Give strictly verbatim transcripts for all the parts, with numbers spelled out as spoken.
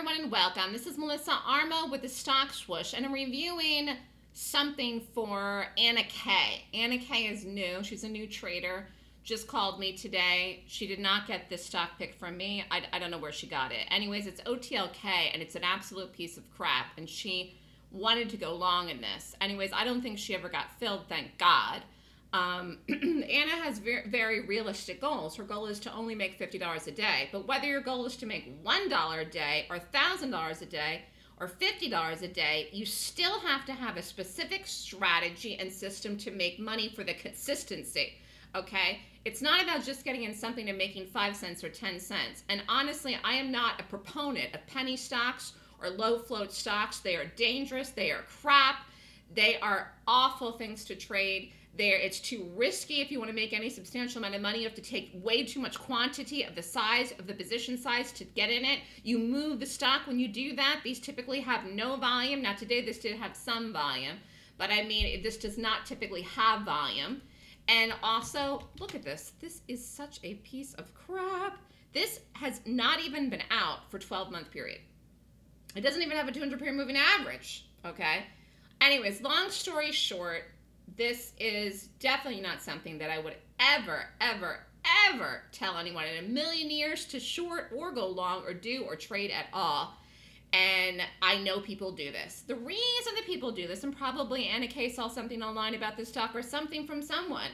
everyone and welcome. This is Melissa Armo with the Stock Swoosh, and I'm reviewing something for Anna Kay. Anna Kay is new. She's a new trader. Just called me today. She did not get this stock pick from me. I, I don't know where she got it. Anyways, it's O T L K, and it's an absolute piece of crap, and she wanted to go long in this. Anyways, I don't think she ever got filled, thank God. Um, Anna has very, very realistic goals. Her goal is to only make fifty dollars a day, but whether your goal is to make one dollar a day or one thousand dollars a day or fifty dollars a day, you still have to have a specific strategy and system to make money for the consistency, okay? It's not about just getting in something and making five cents or ten cents. And honestly, I am not a proponent of penny stocks or low float stocks. They are dangerous. They are crap. They are awful things to trade. There, it's too risky. If you want to make any substantial amount of money, you have to take way too much quantity of the size of the position size to get in it. You move the stock when you do that. These typically have no volume. Now today this did have some volume, but I mean this does not typically have volume. And also, look at this. This is such a piece of crap. This has not even been out for twelve month period. It doesn't even have a two hundred period moving average, okay? Anyways, long story short, this is definitely not something that I would ever, ever, ever tell anyone in a million years to short or go long or do or trade at all. And I know people do this. The reason that people do this, and probably Anna Kay saw something online about this stock or something from someone,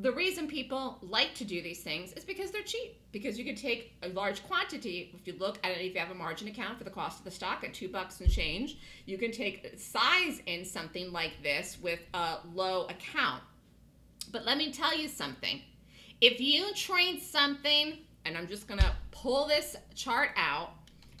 the reason people like to do these things is because they're cheap. Because you could take a large quantity. If you look at it, if you have a margin account for the cost of the stock at two bucks and change, you can take size in something like this with a low account. But let me tell you something. If you trade something, and I'm just gonna pull this chart out,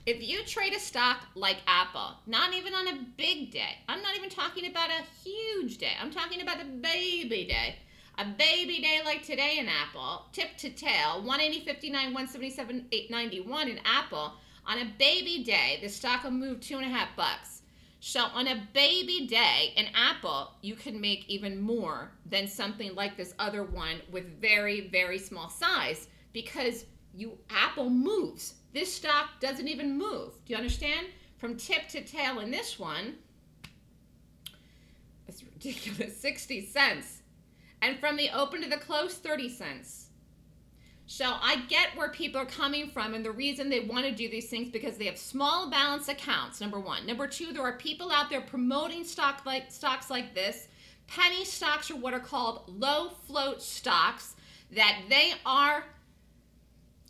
if you trade a stock like Apple, not even on a big day, I'm not even talking about a huge day, I'm talking about a baby day, a baby day like today in Apple, tip to tail, one eighty fifty-nine, one seventy-seven eight ninety-one in Apple, on a baby day, the stock will move two and a half bucks. So on a baby day in Apple, you can make even more than something like this other one with very, very small size because you Apple moves. This stock doesn't even move. Do you understand? From tip to tail in this one, that's ridiculous, sixty cents. And from the open to the close, thirty cents. So I get where people are coming from and the reason they want to do these things because they have small balance accounts, number one. Number two, there are people out there promoting stock like, stocks like this. Penny stocks are what are called low float stocks that they are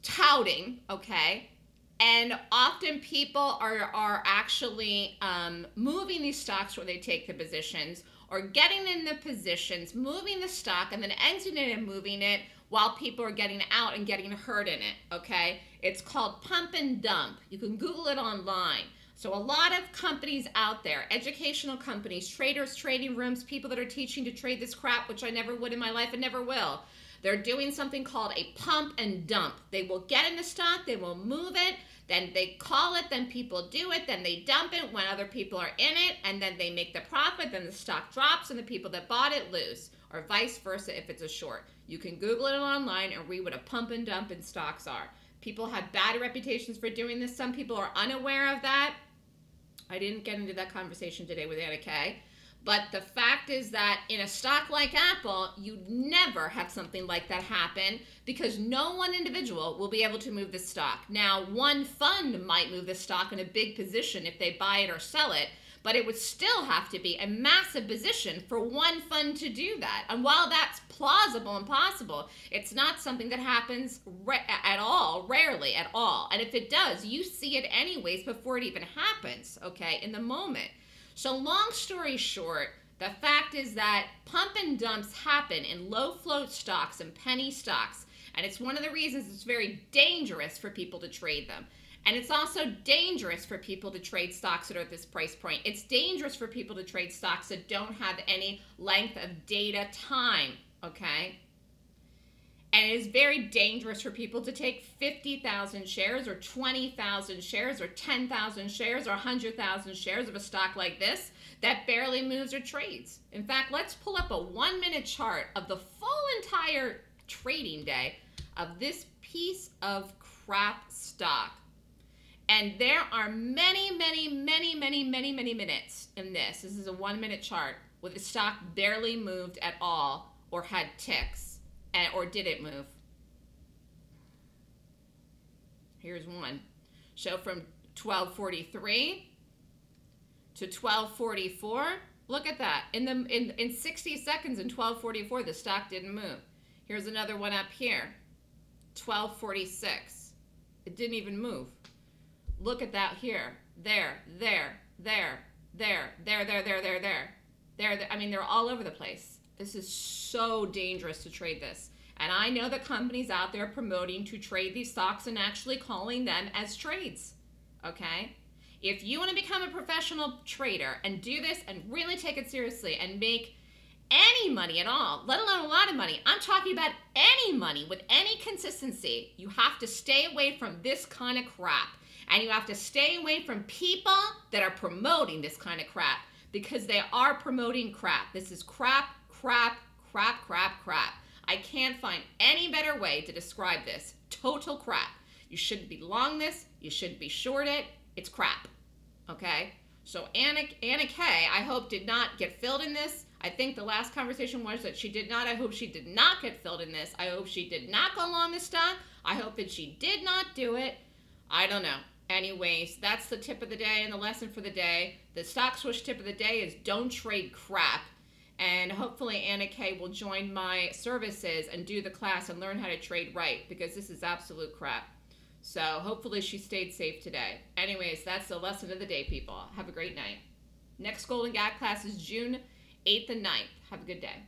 touting, okay, and often people are, are actually um, moving these stocks where they take the positions or getting in the positions, moving the stock and then exiting it and moving it while people are getting out and getting hurt in it, okay? It's called pump and dump. You can Google it online. So a lot of companies out there, educational companies, traders, trading rooms, people that are teaching to trade this crap, which I never would in my life and never will, they're doing something called a pump and dump. They will get in the stock, they will move it, then they call it, then people do it, then they dump it when other people are in it, and then they make the profit, then the stock drops, and the people that bought it lose, or vice versa if it's a short. You can Google it online and read what a pump and dump in stocks are. People have bad reputations for doing this. Some people are unaware of that. I didn't get into that conversation today with Anna Kay. But the fact is that in a stock like Apple, you'd never have something like that happen because no one individual will be able to move the stock. Now, one fund might move the stock in a big position if they buy it or sell it, but it would still have to be a massive position for one fund to do that. And while that's plausible and possible, it's not something that happens at all, rarely at all. And if it does, you see it anyways before it even happens, okay, in the moment. So long story short, the fact is that pump and dumps happen in low float stocks and penny stocks. And it's one of the reasons it's very dangerous for people to trade them. And it's also dangerous for people to trade stocks that are at this price point. It's dangerous for people to trade stocks that don't have any length of data time, okay? And it is very dangerous for people to take fifty thousand shares or twenty thousand shares or ten thousand shares or one hundred thousand shares of a stock like this that barely moves or trades. In fact, let's pull up a one-minute chart of the full entire trading day of this piece of crap stock. And there are many, many, many, many, many, many minutes in this. This is a one minute chart where the stock barely moved at all or had ticks, and, or did it move? Here's one. Show from twelve forty-three to twelve forty-four. Look at that. In the in, in sixty seconds in twelve forty-four, the stock didn't move. Here's another one up here. twelve forty-six. It didn't even move. Look at that here. There, there, there, there, there, there, there, there, there. There, I mean, they're all over the place. This is so dangerous to trade this. And I know the companies out there promoting to trade these stocks and actually calling them as trades, okay? If you want to become a professional trader and do this and really take it seriously and make any money at all, let alone a lot of money, I'm talking about any money with any consistency, you have to stay away from this kind of crap. And you have to stay away from people that are promoting this kind of crap, because they are promoting crap. This is crap, crap, crap, crap, crap. I can't find any better way to describe this. Total crap. You shouldn't be long this. You shouldn't be short it. It's crap. Okay? So Anna, Anna Kay, I hope, did not get filled in this. I think the last conversation was that she did not. I hope she did not get filled in this. I hope she did not go long this stock. I hope that she did not do it. I don't know. Anyways, that's the tip of the day and the lesson for the day. The Stock Swoosh tip of the day is don't trade crap. And hopefully Anna Kay will join my services and do the class and learn how to trade right, because this is absolute crap. So hopefully she stayed safe today. Anyways, that's the lesson of the day, people. Have a great night. Next Golden Gap class is June eighth and ninth. Have a good day.